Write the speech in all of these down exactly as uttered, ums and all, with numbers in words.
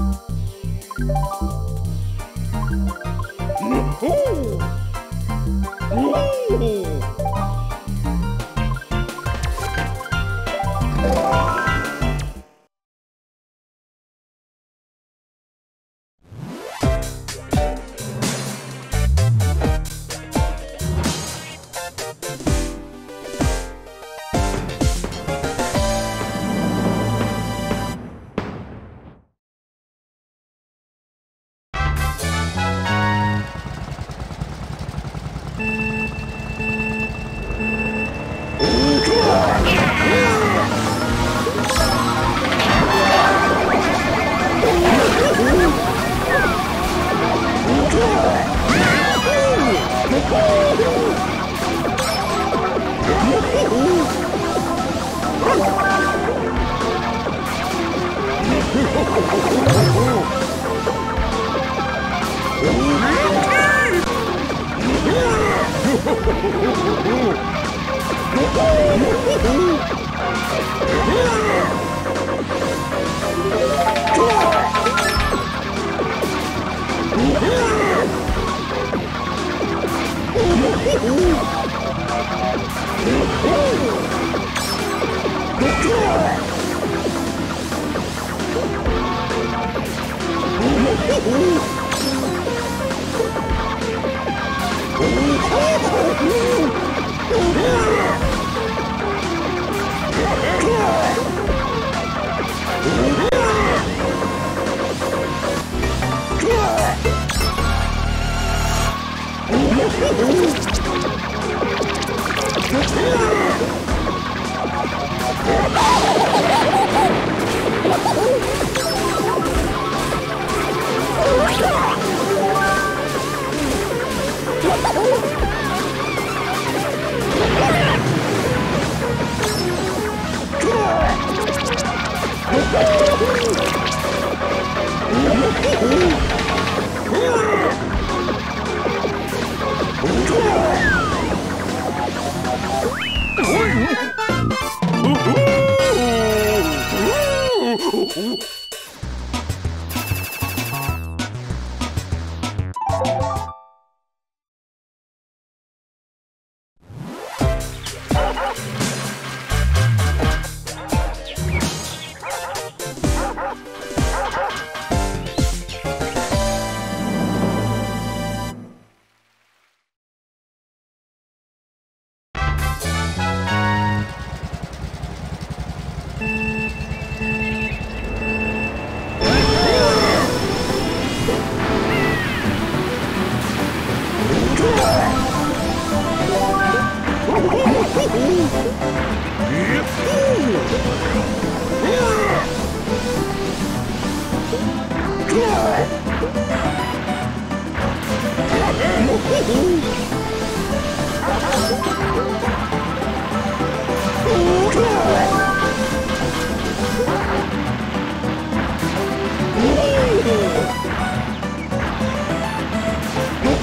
Oh,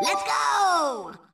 Let's go!